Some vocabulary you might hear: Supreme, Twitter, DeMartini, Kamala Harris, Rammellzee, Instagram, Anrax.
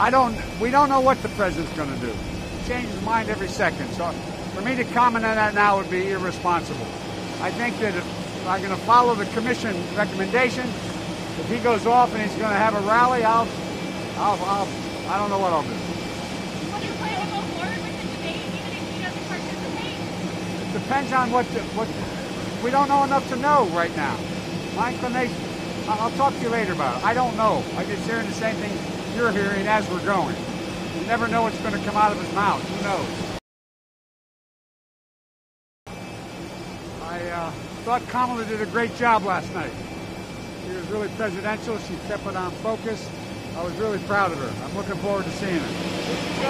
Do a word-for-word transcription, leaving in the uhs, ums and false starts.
I don't, we don't know what the president's going to do. He changes his mind every second. So for me to comment on that now would be irresponsible. I think that if I'm going to follow the commission recommendation, if he goes off and he's going to have a rally, I'll, I'll, I'll, I don't know what I'll do. Will you plan to go forward with the debate even if he doesn't participate? It depends on what, the, what the, we don't know enough to know right now. My inclination, I'll talk to you later about it. I don't know. I'm just hearing the same thing you're hearing as we're going. You never know what's going to come out of his mouth. Who knows? I uh, thought Kamala did a great job last night. She was really presidential. She kept it on focus. I was really proud of her. I'm looking forward to seeing her.